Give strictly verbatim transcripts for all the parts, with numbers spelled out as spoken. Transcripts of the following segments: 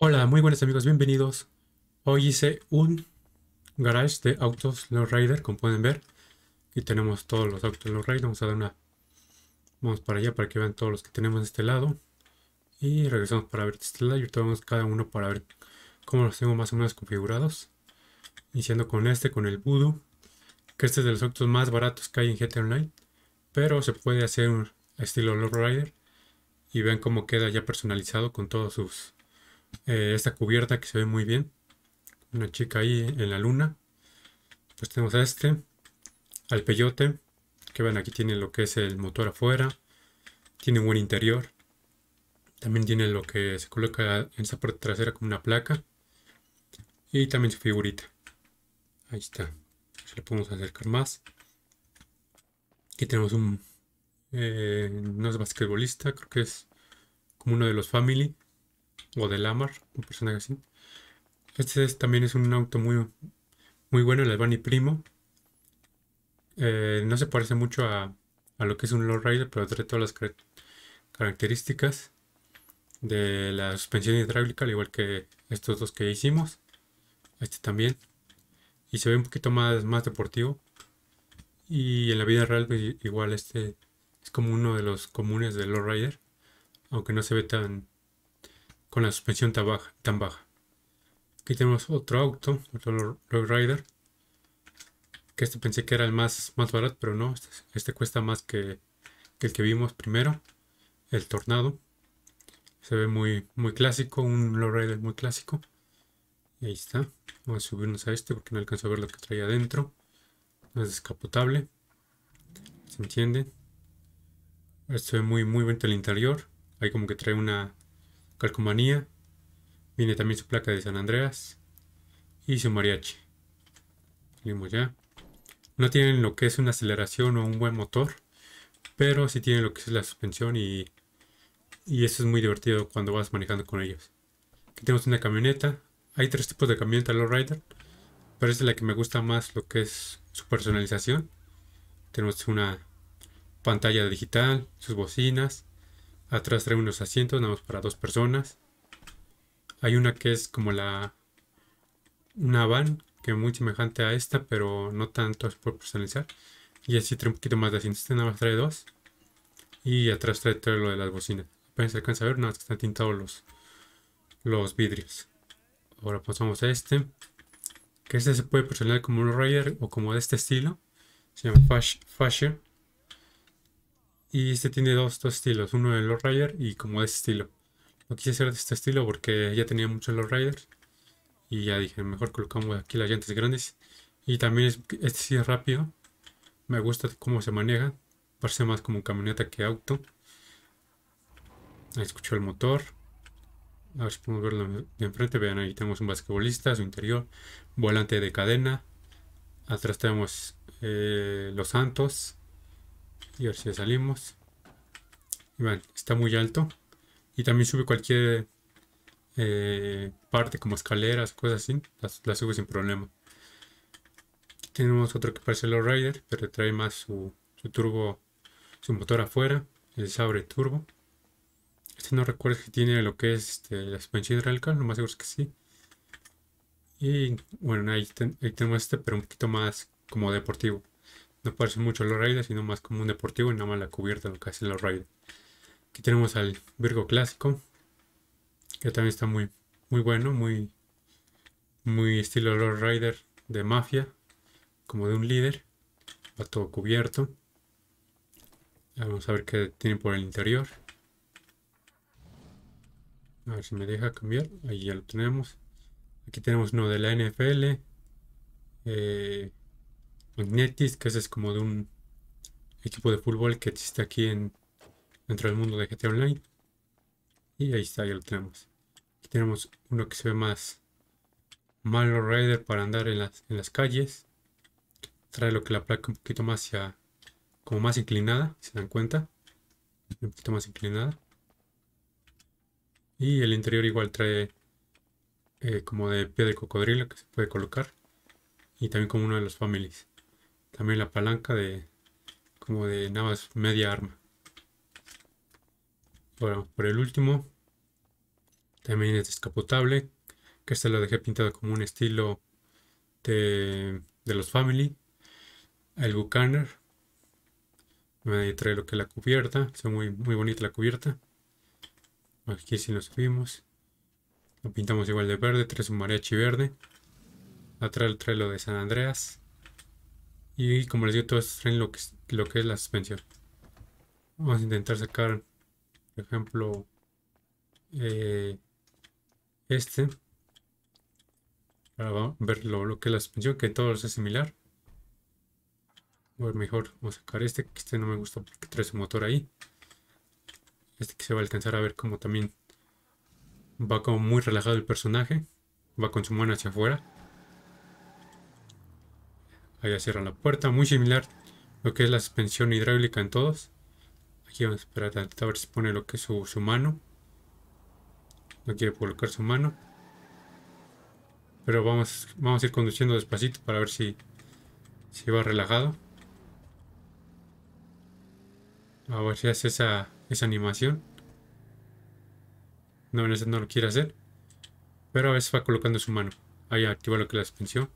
Hola, muy buenos amigos, bienvenidos. Hoy hice un garage de autos Low Rider, como pueden ver. Aquí tenemos todos los autos Low Rider. Vamos a dar una... Vamos para allá para que vean todos los que tenemos de este lado. Y regresamos para ver este lado. Y ahorita vamos cada uno para ver cómo los tengo más o menos configurados. Iniciando con este, con el Voodoo. Que este es de los autos más baratos que hay en G T A Online. Pero se puede hacer un estilo Low Rider. Y vean cómo queda ya personalizado con todos sus... Eh, esta cubierta que se ve muy bien, una chica ahí en la luna. Pues tenemos a este, al Peyote, que ven aquí tiene lo que es el motor afuera, tiene un buen interior, también tiene lo que se coloca en esa parte trasera como una placa y también su figurita. Ahí está, se lo podemos acercar más. Aquí tenemos un eh, no es basquetbolista, creo que es como uno de los Family o de Lamar, un personaje así. Este es, también es un auto muy, muy bueno, el Albany Primo. Eh, no se parece mucho a, a lo que es un Low Rider, pero trae todas las car características de la suspensión hidráulica, al igual que estos dos que hicimos. Este también. Y se ve un poquito más, más deportivo. Y en la vida real, igual este es como uno de los comunes del Low Rider, aunque no se ve tan... con la suspensión tan baja, tan baja. Aquí tenemos otro auto, otro Low Rider, que este pensé que era el más, más barato, pero no, este, este cuesta más que, que el que vimos primero, el Tornado. Se ve muy, muy clásico, un Low Rider muy clásico. Y ahí está. Vamos a subirnos a este porque no alcanzo a ver lo que traía adentro. No es descapotable, ¿se entiende? Este se ve muy, muy bonito el interior. Ahí como que trae una calcomanía. Viene también su placa de San Andreas y su mariachi. Salimos ya. No tienen lo que es una aceleración o un buen motor, pero sí tienen lo que es la suspensión y, y eso es muy divertido cuando vas manejando con ellos. Aquí tenemos una camioneta. Hay tres tipos de camioneta Low Rider, pero esta es la que me gusta más, lo que es su personalización. Tenemos una pantalla digital, sus bocinas. Atrás trae unos asientos, nada más para dos personas. Hay una que es como la... una van, que es muy semejante a esta, pero no tanto, es por personalizar. Y así trae un poquito más de asientos, este nada más trae dos. Y atrás trae todo lo de las bocinas. Apenas se alcanza a ver, nada más que están tintados los, los vidrios. Ahora pasamos a este. Que este se puede personalizar como un Rider o como de este estilo. Se llama Fasher. Y este tiene dos, dos estilos, uno de Low Rider y como de este estilo. No quise hacer de este estilo porque ya tenía muchos Low Riders. Y ya dije, mejor colocamos aquí las llantas grandes. Y también es, este sí es rápido. Me gusta cómo se maneja. Parece más como camioneta que auto. Ahí escucho el motor. A ver si podemos verlo de enfrente. Vean, ahí tenemos un basquetbolista, su interior. Volante de cadena. Atrás tenemos eh, Los Santos. Y a ver si salimos. Y bueno, está muy alto. Y también sube cualquier eh, parte, como escaleras, cosas así. Las, las sube sin problema. Aquí tenemos otro que parece Low Rider, pero trae más su, su turbo, su motor afuera. El SABRE Turbo. Este no recuerdo si tiene lo que es este, la suspensión hidráulica, lo más seguro es que sí. Y bueno, ahí, ten, ahí tenemos este, pero un poquito más como deportivo. No parece mucho Low Rider, sino más como un deportivo y nada más la cubierta, lo que hace Low Rider. Aquí tenemos al Virgo clásico, que también está muy, muy bueno, muy, muy estilo Low Rider de mafia, como de un líder. Va todo cubierto. Vamos a ver qué tiene por el interior. A ver si me deja cambiar. Ahí ya lo tenemos. Aquí tenemos uno de la N F L. Eh... Magnetis, que ese es como de un equipo de fútbol que existe aquí en, dentro del mundo de G T A Online. Y ahí está, ya lo tenemos. Aquí tenemos uno que se ve más malo Rider para andar en las, en las calles. Trae lo que la placa un poquito más hacia, como más inclinada, si se dan cuenta. Un poquito más inclinada. Y el interior igual trae eh, como de pie de cocodrilo que se puede colocar. Y también como uno de los Families. También la palanca de como de nada más media arma. Bueno, por el último También es descapotable, que este lo dejé pintado como un estilo de, de los Family. El Buchaner. Ahí trae lo que es la cubierta. Está muy, muy bonita la cubierta. Aquí sí lo subimos. Lo pintamos igual de verde. Trae su mariachi verde. Atrás trae lo de San Andreas. Y como les digo, todos traen lo que, lo que es la suspensión. Vamos a intentar sacar, por ejemplo, eh, este. Ahora vamos a ver lo, lo que es la suspensión, que en todos es similar. A ver, mejor vamos a sacar este, que este no me gusta porque trae su motor ahí. Este que se va a alcanzar a ver como también va como muy relajado el personaje. Va con su mano hacia afuera. Allá cierra la puerta, muy similar lo que es la suspensión hidráulica en todos. Aquí vamos a esperar a ver si pone lo que es su, su mano. No quiere colocar su mano. Pero vamos, vamos a ir conduciendo despacito para ver si, si va relajado. A ver si hace esa, esa animación. No, en ese no lo quiere hacer. Pero a veces va colocando su mano. Ahí activa lo que es la suspensión.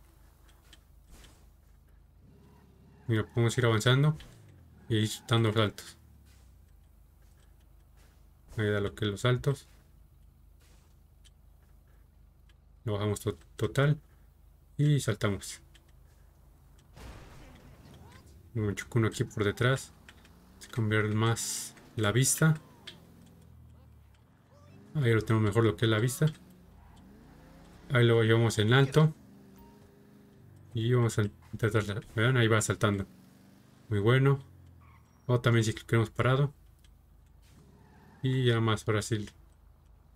Mira, podemos ir avanzando y ir dando saltos. Ahí da lo que es los saltos. Lo bajamos to total y saltamos. Un chucuno aquí por detrás. Se cambiar más la vista. Ahí lo tenemos mejor lo que es la vista. Ahí lo llevamos en alto. Y vamos a intentar, vean, ahí va saltando. Muy bueno. O también si queremos parado. Y ya más, ahora sí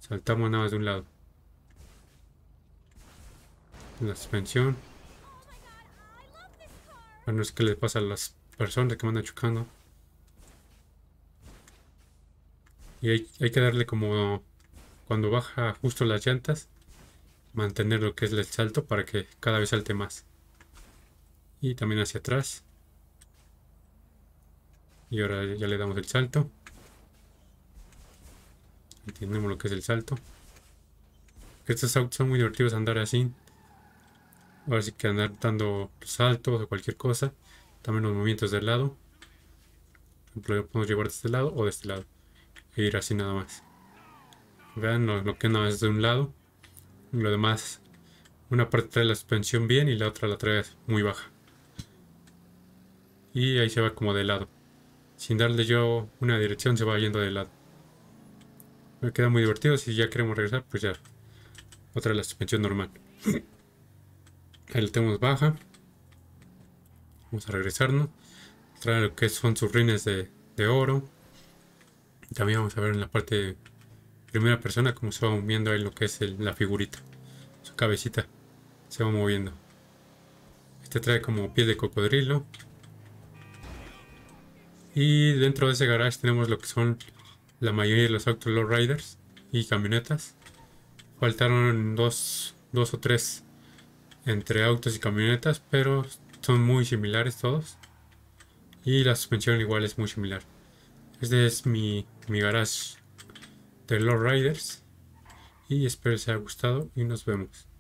saltamos nada más de un lado. La suspensión. Bueno, es que les pasa a las personas que me andan chocando. Y hay, hay que darle como cuando baja justo las llantas. Mantener lo que es el salto para que cada vez salte más. Y también hacia atrás. Y ahora ya le damos el salto. Entendemos lo que es el salto. Estos autos son muy divertidos andar así. Ahora sí que andar dando saltos o cualquier cosa. También los movimientos del lado. Por ejemplo, podemos llevar de este lado o de este lado. E ir así nada más. Vean lo, lo que no es de un lado. Y lo demás, una parte trae la suspensión bien y la otra la trae muy baja. Y ahí se va como de lado. Sin darle yo una dirección se va yendo de lado. Me queda muy divertido. Si ya queremos regresar, pues ya. Otra de la suspensión normal. Ahí lo tenemos baja. Vamos a regresarnos. Trae lo que son sus rines de, de oro. También vamos a ver en la parte de primera persona como se va moviendo ahí lo que es el, la figurita. Su cabecita se va moviendo. Este trae como piel de cocodrilo. Y dentro de ese garage tenemos lo que son la mayoría de los autos low riders y camionetas. Faltaron dos, dos o tres entre autos y camionetas, pero son muy similares todos. Y la suspensión igual es muy similar. Este es mi, mi garage de Lord Riders. Y espero les haya gustado y nos vemos.